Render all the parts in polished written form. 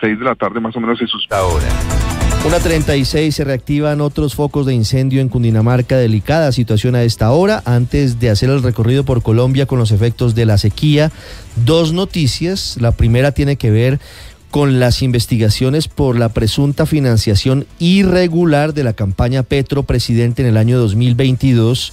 6 de la tarde más o menos se suspendió. 1:36, se reactivan otros focos de incendio en Cundinamarca, delicada situación a esta hora. Antes de hacer el recorrido por Colombia con los efectos de la sequía, dos noticias. La primera tiene que ver con las investigaciones por la presunta financiación irregular de la campaña Petro presidente en el año 2022.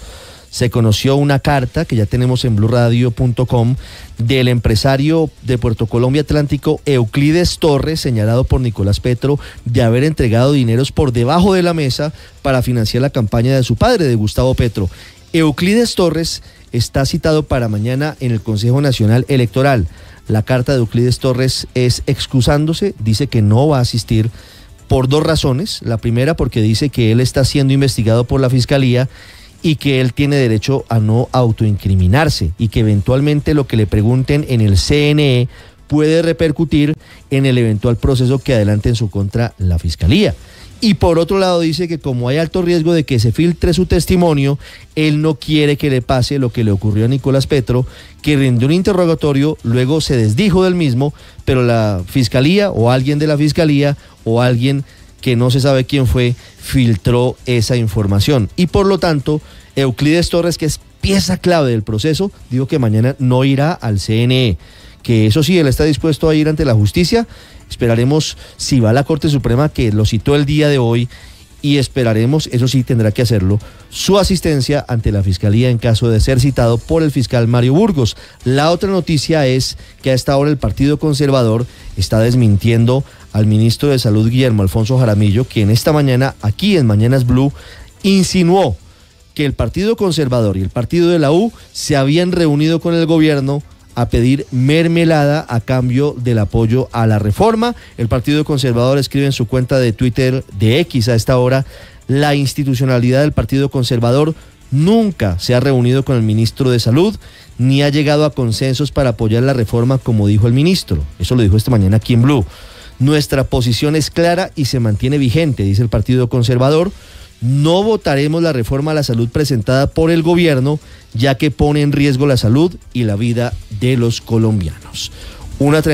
Se conoció una carta que ya tenemos en BluRadio.com del empresario de Puerto Colombia Atlántico Euclides Torres, señalado por Nicolás Petro de haber entregado dineros por debajo de la mesa para financiar la campaña de su padre, de Gustavo Petro. Euclides Torres está citado para mañana en el Consejo Nacional Electoral. La carta de Euclides Torres es excusándose, dice que no va a asistir por dos razones. La primera, porque dice que él está siendo investigado por la Fiscalía y que él tiene derecho a no autoincriminarse y que eventualmente lo que le pregunten en el CNE puede repercutir en el eventual proceso que adelante en su contra la Fiscalía. Y por otro lado dice que como hay alto riesgo de que se filtre su testimonio, él no quiere que le pase lo que le ocurrió a Nicolás Petro, que rindió un interrogatorio, luego se desdijo del mismo, pero la Fiscalía o alguien de la Fiscalía o alguien que no se sabe quién fue, filtró esa información. Y por lo tanto, Euclides Torres, que es pieza clave del proceso, dijo que mañana no irá al CNE, que eso sí, él está dispuesto a ir ante la justicia. Esperaremos si va a la Corte Suprema, que lo citó el día de hoy, y esperaremos, eso sí tendrá que hacerlo, su asistencia ante la Fiscalía en caso de ser citado por el fiscal Mario Burgos. La otra noticia es que a esta hora el Partido Conservador está desmintiendo al ministro de Salud Guillermo Alfonso Jaramillo, quien esta mañana, aquí en Mañanas Blue, insinuó que el Partido Conservador y el Partido de la U se habían reunido con el gobierno a pedir mermelada a cambio del apoyo a la reforma. El Partido Conservador escribe en su cuenta de Twitter, de X a esta hora, la institucionalidad del Partido Conservador nunca se ha reunido con el ministro de Salud ni ha llegado a consensos para apoyar la reforma como dijo el ministro. Eso lo dijo esta mañana aquí en Blue. Nuestra posición es clara y se mantiene vigente, dice el Partido Conservador. No votaremos la reforma a la salud presentada por el gobierno, ya que pone en riesgo la salud y la vida de los colombianos. 1:30.